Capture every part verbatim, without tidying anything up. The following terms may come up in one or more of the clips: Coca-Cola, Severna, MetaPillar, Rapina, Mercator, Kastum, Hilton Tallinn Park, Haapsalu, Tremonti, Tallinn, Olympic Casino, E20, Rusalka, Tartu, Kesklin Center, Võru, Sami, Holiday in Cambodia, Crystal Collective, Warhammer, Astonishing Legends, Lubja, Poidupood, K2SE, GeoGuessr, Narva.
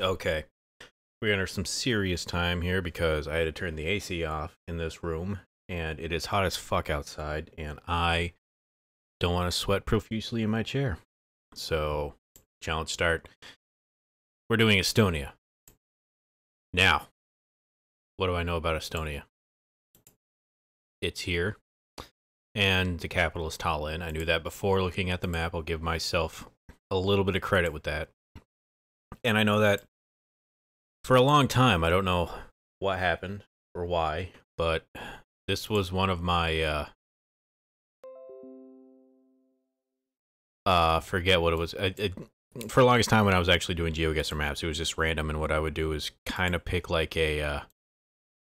Okay, we're under some serious time here because I had to turn the A C off in this room, and it is hot as fuck outside, and I don't want to sweat profusely in my chair. So, challenge start. We're doing Estonia. Now, what do I know about Estonia? It's here, and the capital is Tallinn. I knew that before looking at the map. I'll give myself a little bit of credit with that. And I know that for a long time, I don't know what happened or why, but this was one of my, uh, uh forget what it was. I, it, for the longest time when I was actually doing GeoGuessr maps, it was just random, and what I would do is kind of pick like a, uh,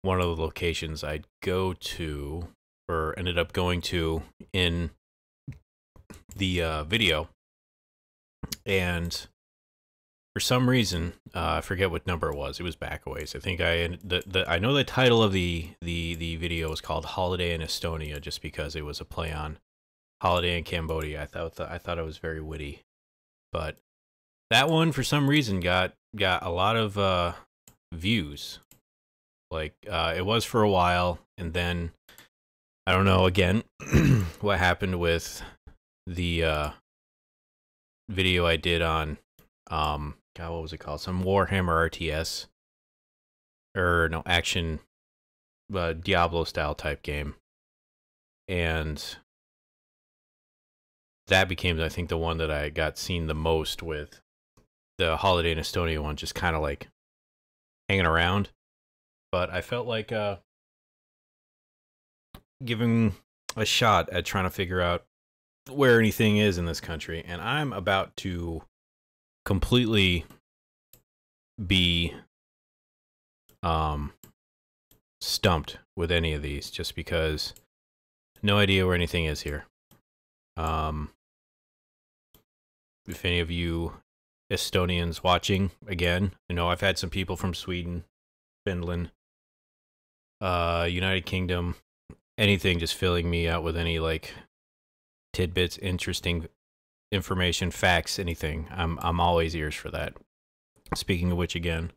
one of the locations I'd go to, or ended up going to in the uh, video, and for some reason, uh, I forget what number it was. It was back a ways. I think I the, the I know the title of the the the video was called "Holiday in Estonia," just because it was a play on "Holiday in Cambodia." I thought the, I thought it was very witty, but that one for some reason got got a lot of uh, views. Like uh, it was for a while, and then I don't know again what happened with the uh, video I did on um. God, what was it called? Some Warhammer R T S, or no, action, uh, Diablo-style type game, and that became, I think, the one that I got seen the most with. The Holiday in Estonia one just kind of like hanging around, but I felt like uh, giving a shot at trying to figure out where anything is in this country, and I'm about to completely be um, stumped with any of these, just because no idea where anything is here. Um, if any of you Estonians watching, again, I know I've had some people from Sweden, Finland, uh, United Kingdom, anything, just filling me out with any like tidbits, interesting information, facts, anything. I'm I'm always ears for that. Speaking of which, again,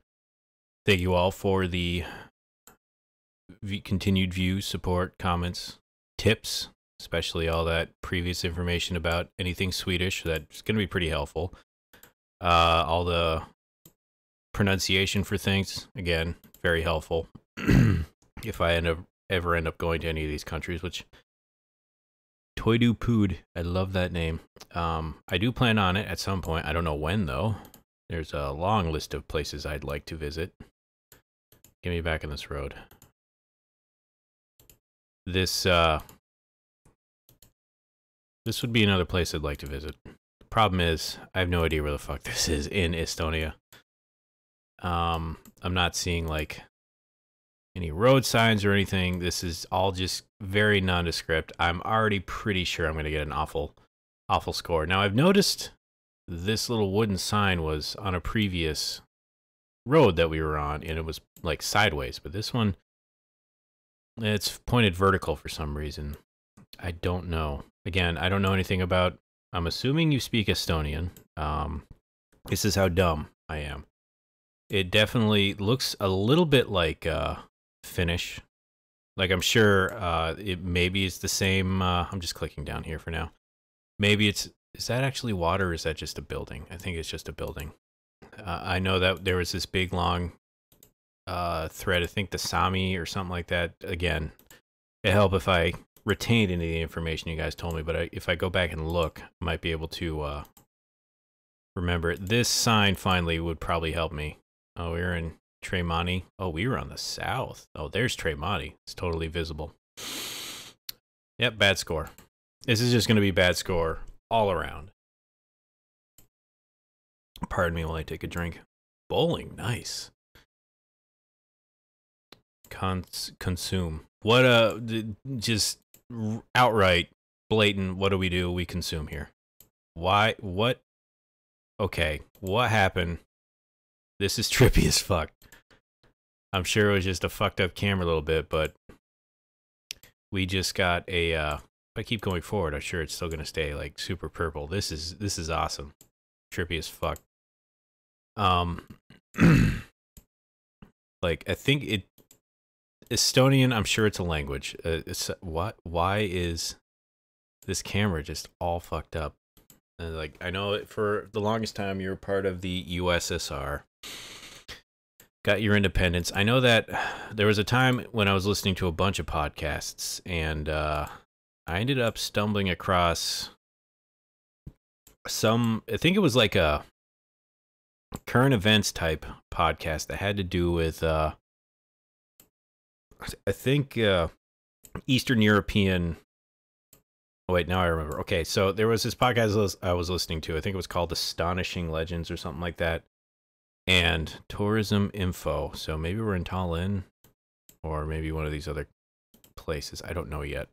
thank you all for the v continued views, support, comments, tips, especially all that previous information about anything Swedish. That's going to be pretty helpful. Uh, all the pronunciation for things, again, very helpful. If I end up ever end up going to any of these countries, which Poidupood, I love that name. Um, I do plan on it at some point. I don't know when, though. There's a long list of places I'd like to visit. Get me back on this road. This, uh... This would be another place I'd like to visit. The problem is, I have no idea where the fuck this is in Estonia. Um, I'm not seeing, like, any road signs or anything. This is all just very nondescript. I'm already pretty sure I'm going to get an awful, awful score. Now, I've noticed this little wooden sign was on a previous road that we were on, and it was, like, sideways. But this one, it's pointed vertical for some reason. I don't know. Again, I don't know anything about... I'm assuming you speak Estonian. Um, this is how dumb I am. It definitely looks a little bit like... Uh, Finnish. Like, I'm sure uh it maybe it's the same. uh I'm just clicking down here for now. Maybe it's, is that actually water, or is that just a building? I think it's just a building. uh, I know that there was this big long uh thread, I think the Sami or something like that. Again, it'd help if I retained any of the information you guys told me, but I, if I go back and look, I might be able to uh remember it. This sign finally would probably help me. Oh, we're in Tremonti. Oh, we were on the south. Oh, there's Tremonti. It's totally visible. Yep, bad score. This is just going to be bad score all around. Pardon me while I take a drink. Bowling, nice. Cons consume. What a, just outright, blatant, what do we do? We consume here. Why, what? Okay, what happened? This is trippy as fuck. I'm sure it was just a fucked up camera a little bit, but we just got a, uh, if I keep going forward, I'm sure it's still going to stay like super purple. This is, this is awesome. Trippy as fuck. Um, like, I think it... Estonian, I'm sure it's a language. Uh, it's, what? Why is this camera just all fucked up? And like, I know for the longest time you were part of the U S S R. Got your independence. I know that there was a time when I was listening to a bunch of podcasts, and uh, I ended up stumbling across some, I think it was like a current events type podcast that had to do with, uh, I think, uh, Eastern European. Oh, wait, now I remember. Okay, so there was this podcast I was listening to. I think it was called Astonishing Legends or something like that. And tourism info. So maybe we're in Tallinn or maybe one of these other places. I don't know yet.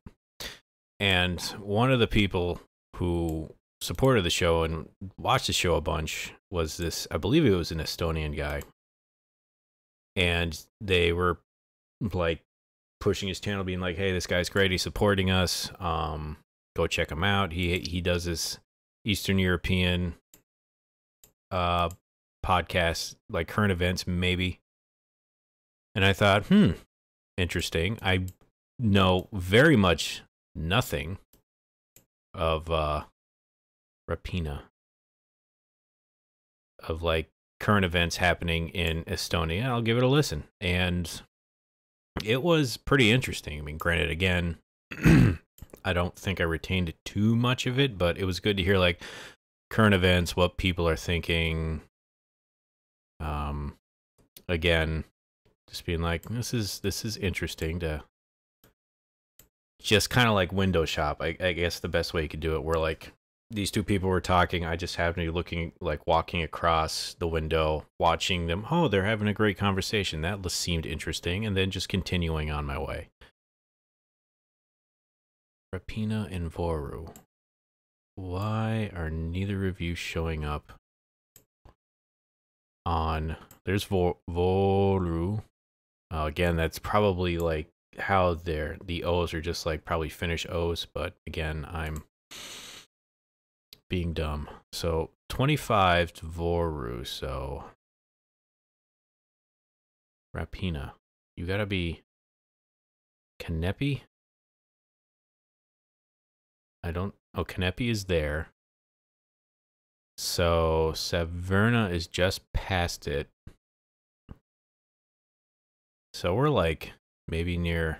And one of the people who supported the show and watched the show a bunch was this, I believe it was an Estonian guy. And they were like pushing his channel, being like, hey, this guy's great. He's supporting us. Um, go check him out. He, he does this Eastern European uh, podcasts, like current events, maybe. And I thought, hmm, interesting. I know very much nothing of uh, Rapina, of like current events happening in Estonia. I'll give it a listen. And it was pretty interesting. I mean, granted, again, I don't think I retained too much of it, but it was good to hear like current events, what people are thinking. Um, again, just being like, this is, this is interesting to just kind of like window shop. I, I guess the best way you could do it, where like these two people were talking, I just happened to be looking, like walking across the window, watching them. Oh, they're having a great conversation. That seemed interesting. And then just continuing on my way. Rapina and Voru. Why are neither of you showing up? On there's Voru. Uh, again, that's probably like how they're, the O's are just like probably Finnish O's, but again, I'm being dumb. So twenty-five to Voru, so Rapina. You gotta be Kanepi? I don't, oh, Kanepi is there. So Severna is just past it. So we're like maybe near,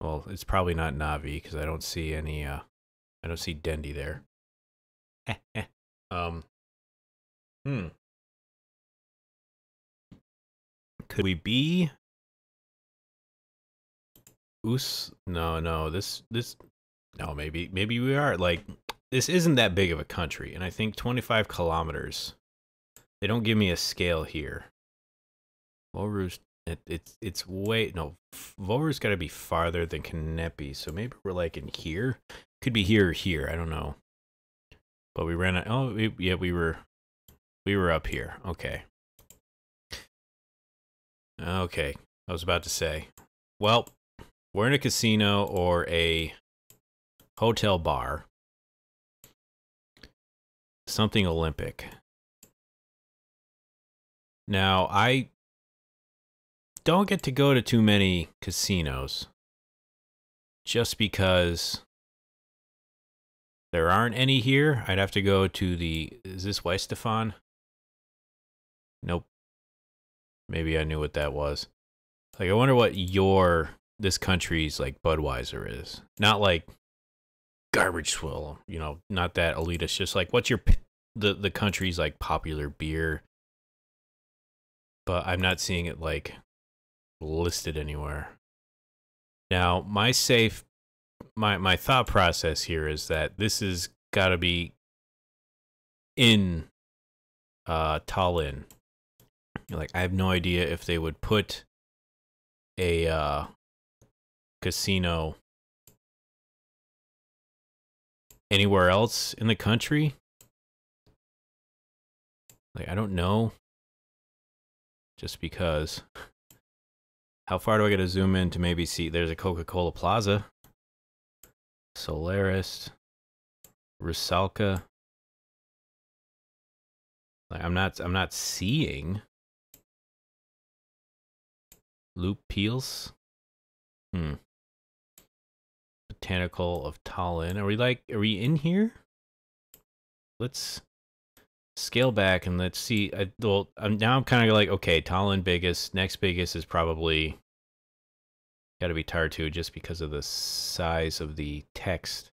well, it's probably not Navi because I don't see any, uh, I don't see Dendi there. um, hmm. Could we be? Oos? No, no, this, this, no, maybe, maybe we are like, this isn't that big of a country, and I think twenty-five kilometers. They don't give me a scale here. Voru's, it, it's it's way no. Voru's got to be farther than Kanepi, so maybe we're like in here. Could be here or here. I don't know. But we ran out. Oh, we, yeah, we were, we were up here. Okay. Okay. I was about to say, well, we're in a casino or a hotel bar. Something Olympic. Now, I don't get to go to too many casinos just because there aren't any here. I'd have to go to the, is this Weistefan? Nope. Maybe I knew what that was. Like, I wonder what your, this country's like Budweiser is. Not like garbage swill, you know, not that elitist, just like what's your, the, the country's like popular beer, but I'm not seeing it like listed anywhere. Now, my safe, my, my thought process here is that this is gotta be in, uh, Tallinn. Like, I have no idea if they would put a, uh, casino anywhere else in the country. Like, I don't know. Just because. How far do I get to zoom in to maybe see? There's a Coca-Cola Plaza. Solaris. Rusalka. Like, I'm not, I'm not seeing Loop peels? Hmm. Botanical of Tallinn. Are we like, are we in here? Let's scale back and let's see. I, well, I'm, now I'm kind of like, okay, Tallinn biggest. Next biggest is probably got to be Tartu just because of the size of the text.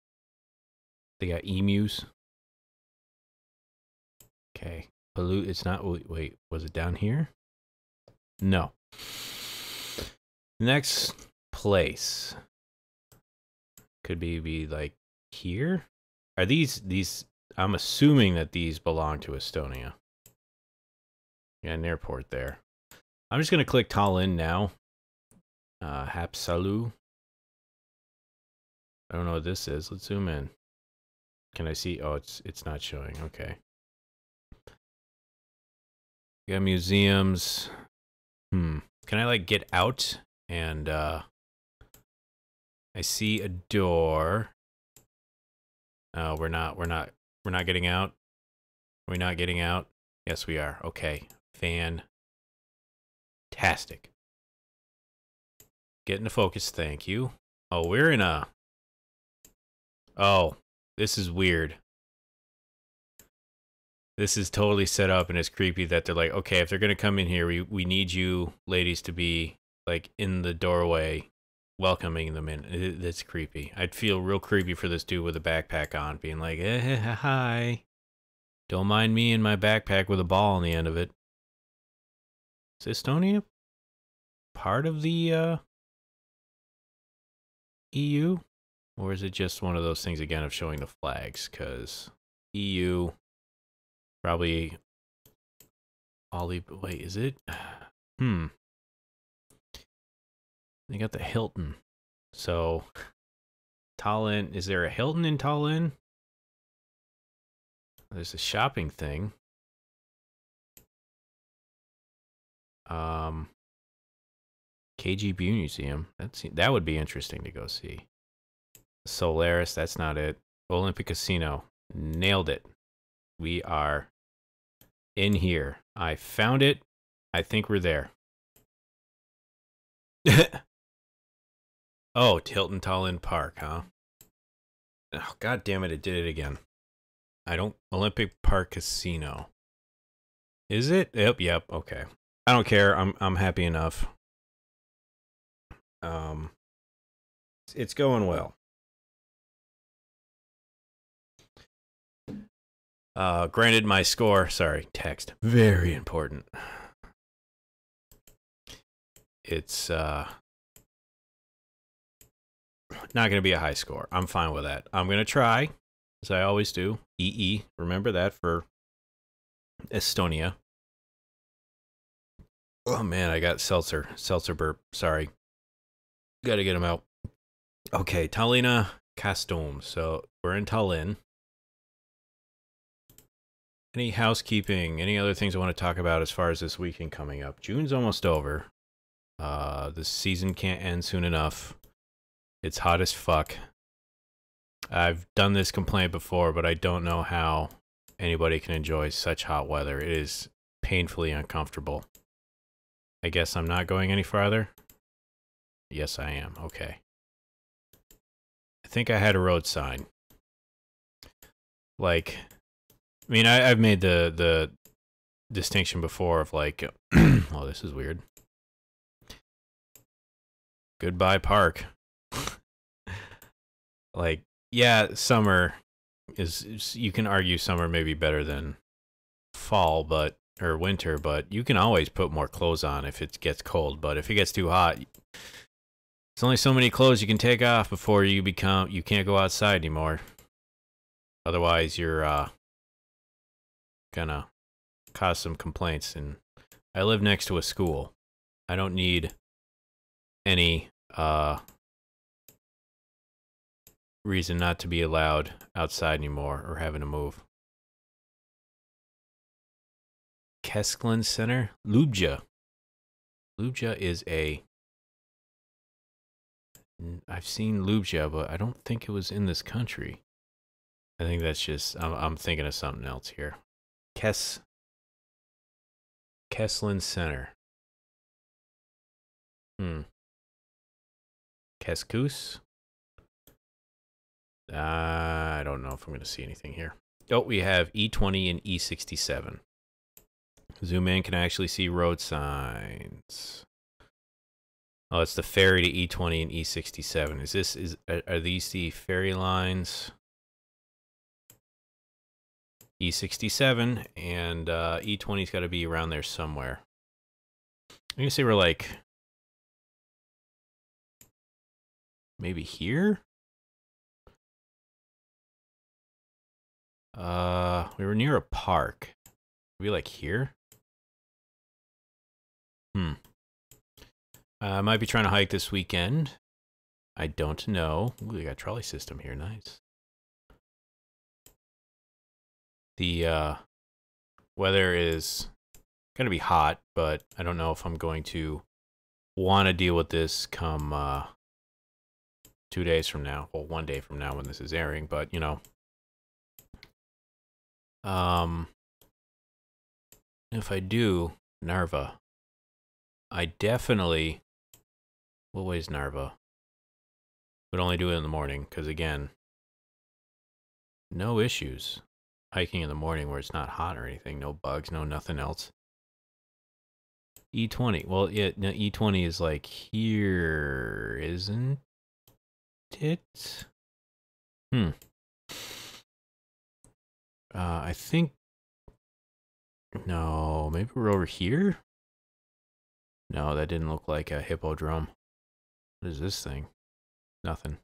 They got emus. Okay. Pollute. It's not. Wait, was it down here? No. Next place could be be like here. Are these these? I'm assuming that these belong to Estonia. Yeah, an airport there. I'm just gonna click Tallinn now. Uh, Haapsalu. I don't know what this is. Let's zoom in. Can I see? Oh, it's it's not showing. Okay. We got museums. Hmm. Can I like get out? And uh, I see a door. Uh, we're not. We're not. We're not getting out. Are we not getting out? Yes, we are. Okay. Fantastic. Get into focus. Thank you. Oh, we're in a. Oh, this is weird. This is totally set up, and it's creepy that they're like, okay, if they're gonna come in here, we we need you ladies to be like in the doorway, welcoming them in. It, it's creepy. I'd feel real creepy for this dude with a backpack on, being like, eh, hi, don't mind me in my backpack with a ball on the end of it. Is Estonia part of the uh, E U, or is it just one of those things again of showing the flags? Because E U. Probably Ollie, wait, is it? Hmm. They got the Hilton. So Tallinn, is there a Hilton in Tallinn? There's a shopping thing. Um K G B Museum. That's that would be interesting to go see. Solaris, that's not it. Olympic Casino. Nailed it. We are in here. I found it. I think we're there. Oh, Hilton Tallinn Park, huh? Oh, God damn it. It did it again. I don't... Olympic Park Casino. Is it? Yep, yep. Okay. I don't care. I'm I'm happy enough. Um, it's going well. Uh, granted, my score, sorry, text, very important. It's uh, not going to be a high score. I'm fine with that. I'm going to try, as I always do, E E. Remember that for Estonia. Oh, man, I got seltzer. Seltzer burp. Sorry. Got to get them out. Okay, Tallinn Kastum. So we're in Tallinn. Any housekeeping, any other things I want to talk about as far as this weekend coming up? June's almost over. Uh, the season can't end soon enough. It's hot as fuck. I've done this complaint before, but I don't know how anybody can enjoy such hot weather. It is painfully uncomfortable. I guess I'm not going any farther? Yes, I am. Okay. I think I had a road sign. Like... I mean, I, I've made the, the distinction before of like, oh, this is weird. Goodbye, park. Like, yeah, summer is, is, you can argue summer may be better than fall, but, or winter, but you can always put more clothes on if it gets cold. But if it gets too hot, there's only so many clothes you can take off before you become, you can't go outside anymore. Otherwise, you're, uh, gonna cause some complaints, and I live next to a school. I don't need any uh, reason not to be allowed outside anymore or having to move. Kesklin Center, Lubja. Lubja is a... I've seen Lubja, but I don't think it was in this country. I think that's just... I'm, I'm thinking of something else here. Kes Kesklin Center. Hmm. Keskus. Uh, I don't know if I'm going to see anything here. Oh, we have E twenty and E sixty-seven. Zoom in, can actually see road signs. Oh, it's the ferry to E twenty and E sixty-seven. Is this is are these the ferry lines? E sixty-seven and uh, E twenty's got to be around there somewhere. I'm gonna say we're like maybe here. Uh, we were near a park. Are we like here? Hmm. I uh, might be trying to hike this weekend. I don't know. Ooh, we got a trolley system here. Nice. The uh, weather is going to be hot, but I don't know if I'm going to want to deal with this come uh, two days from now. Well, one day from now when this is airing, but, you know. Um, if I do, Narva. I definitely... What way is Narva? Would only do it in the morning, because, again, no issues. Hiking in the morning where it's not hot or anything. No bugs, no nothing else. E twenty. Well, yeah, no, E twenty is like here, isn't it? Hmm. Uh, I think... No, maybe we're over here? No, that didn't look like a hippodrome. What is this thing? Nothing.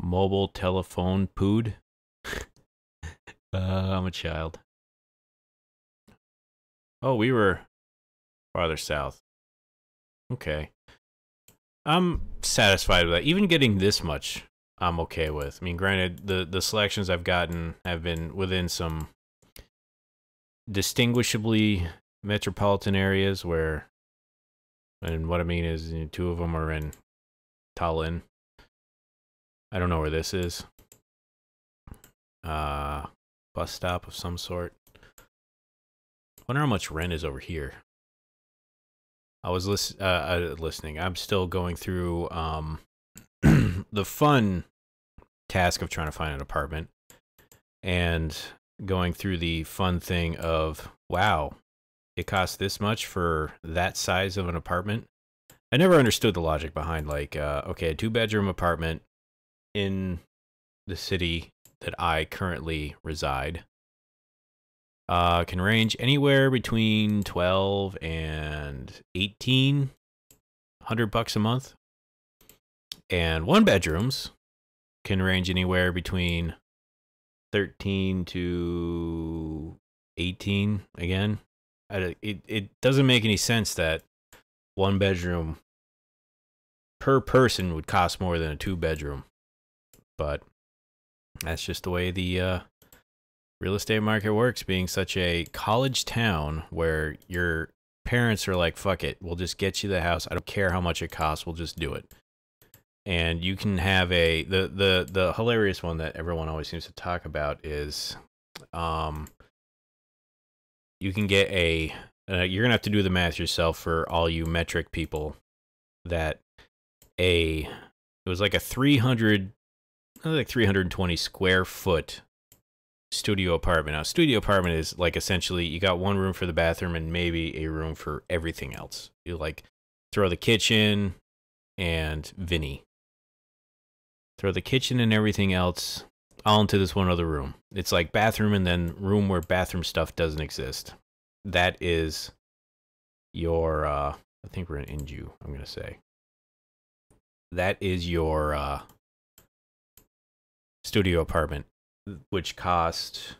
Mobile telephone pood. uh, I'm a child. Oh, we were farther south. Okay. I'm satisfied with that. Even getting this much, I'm okay with. I mean, granted, the, the selections I've gotten have been within some distinguishably metropolitan areas where, and what I mean is, you know, two of them are in Tallinn. I don't know where this is. Uh, bus stop of some sort. Wonder how much rent is over here. I was listen, uh, listening. I'm still going through um, the fun task of trying to find an apartment and going through the fun thing of, wow, it costs this much for that size of an apartment. I never understood the logic behind, like, uh, okay, a two-bedroom apartment in the city that I currently reside uh, can range anywhere between twelve and eighteen hundred bucks a month, and one bedrooms can range anywhere between thirteen to eighteen. Again, I, it it doesn't make any sense that one bedroom per person would cost more than a two bedroom. But that's just the way the uh, real estate market works, being such a college town where your parents are like, fuck it, we'll just get you the house. I don't care how much it costs. We'll just do it. And you can have a, the, the, the hilarious one that everyone always seems to talk about is um, you can get a, uh, you're going to have to do the math yourself for all you metric people, that a, it was like a three hundred like three hundred twenty square foot studio apartment. Now, studio apartment is like essentially you got one room for the bathroom and maybe a room for everything else. You like throw the kitchen and Vinny. Throw the kitchen and everything else all into this one other room. It's like bathroom and then room where bathroom stuff doesn't exist. That is your, uh, I think we're in Inju, I'm going to say. That is your, uh, studio apartment, which cost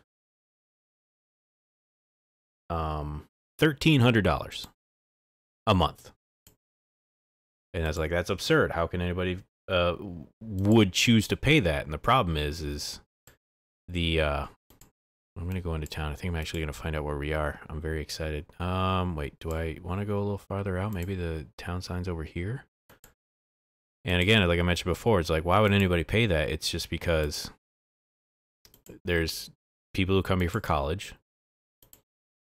um thirteen hundred dollars a month, and I was like, "That's absurd. How can anybody uh would choose to pay that?" And the problem is, is the uh, I'm gonna go into town. I think I'm actually gonna find out where we are. I'm very excited. Um, wait, do I want to go a little farther out? Maybe the town sign's over here. And again, like I mentioned before, it's like, why would anybody pay that? It's just because there's people who come here for college.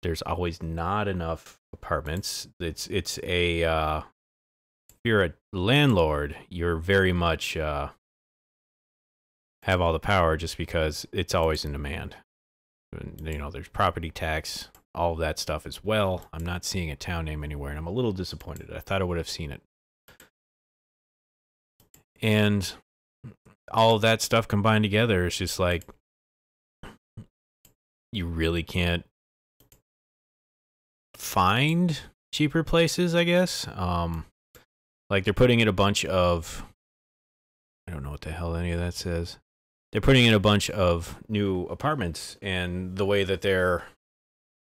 there's always not enough apartments. It's it's a uh, if you're a landlord, you're very much uh, have all the power just because it's always in demand. You know, there's property tax, all of that stuff as well. I'm not seeing a town name anywhere, and I'm a little disappointed. I thought I would have seen it. And all of that stuff combined together, it's just like you really can't find cheaper places, I guess. Um, like they're putting in a bunch of, I don't know what the hell any of that says. They're putting in a bunch of new apartments, and the way that they're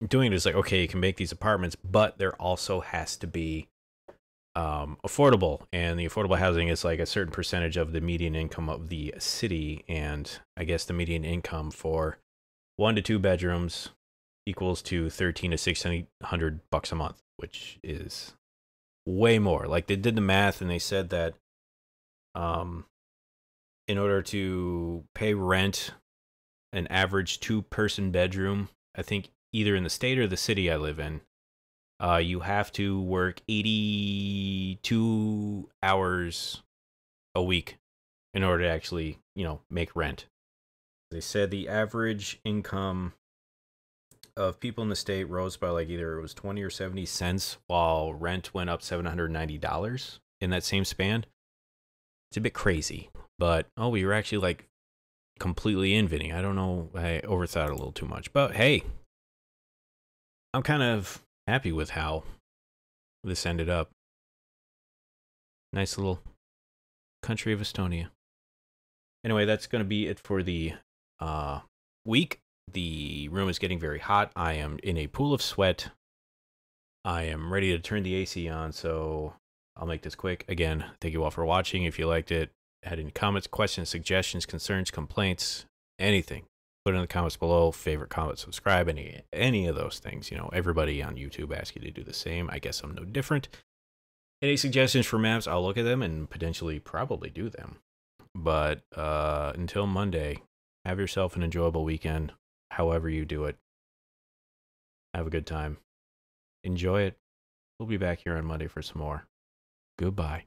doing it is like, okay, you can make these apartments, but there also has to be um, affordable, and the affordable housing is like a certain percentage of the median income of the city, and I guess the median income for one to two bedrooms equals to thirteen to sixteen hundred bucks a month, which is way more. Like they did the math, and they said that um, in order to pay rent, an average two-person bedroom, I think either in the state or the city I live in, uh, you have to work eighty-two hours a week in order to actually, you know, make rent. They said the average income of people in the state rose by like either it was twenty or seventy cents, while rent went up seven hundred ninety dollars in that same span. It's a bit crazy, but oh, we were actually like completely in Vinny. I don't know, I overthought it a little too much, but hey, I'm kind of happy with how this ended up. Nice little country of Estonia. Anyway, that's going to be it for the uh, week. The room is getting very hot. I am in a pool of sweat. I am ready to turn the A C on, so I'll make this quick. Again, thank you all for watching. If you liked it, had any comments, questions, suggestions, concerns, complaints, anything, put it in the comments below. Favorite, comment, subscribe, any any of those things. You know, everybody on YouTube asks you to do the same. I guess I'm no different. Any suggestions for maps, I'll look at them and potentially probably do them. But uh, until Monday, have yourself an enjoyable weekend. However you do it, have a good time. Enjoy it. We'll be back here on Monday for some more. Goodbye.